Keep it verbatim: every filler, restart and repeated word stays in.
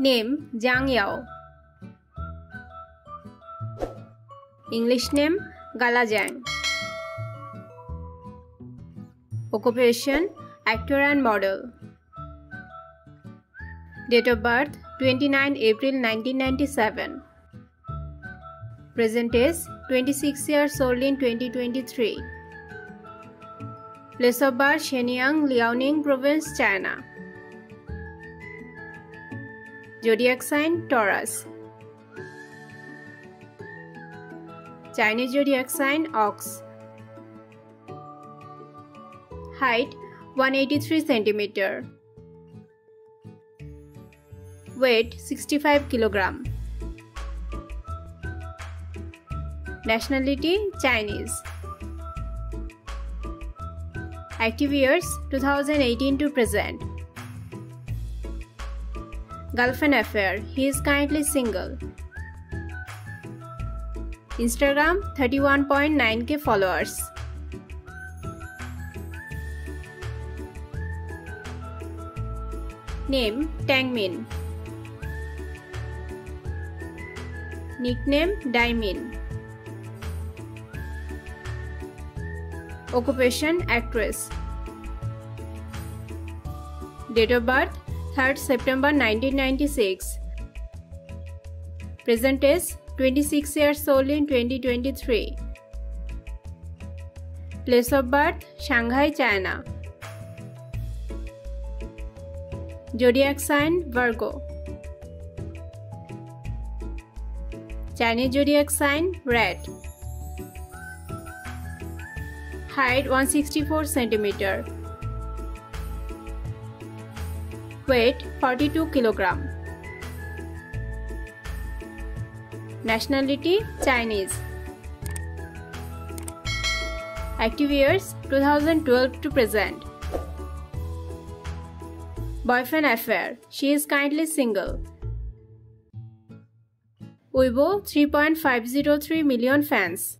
Name Zhang Yao. English name Gala Zhang. Occupation actor and model. Date of birth twenty-ninth April nineteen ninety-seven. Present age twenty-six years old in twenty twenty-three. Place of birth Shenyang, Liaoning Province, China. Zodiac sign Taurus. Chinese zodiac sign Ox. Height one hundred eighty-three centimeters. Weight sixty-five kilograms. Nationality Chinese. Active years two thousand eighteen to present. Girlfriend affair. He is currently single. Instagram thirty-one point nine K followers. Name Tang Min. Nickname Daimin. Occupation actress. Date of birth third September nineteen ninety-six. Present age twenty-six years old in twenty twenty-three. Place of birth Shanghai, China. Zodiac sign Virgo. Chinese zodiac sign Red. Height one hundred sixty-four centimeters. Weight forty-two kilograms. Nationality Chinese. Active years two thousand twelve to present. Boyfriend affair. She is currently single. Weibo three point five zero three million fans.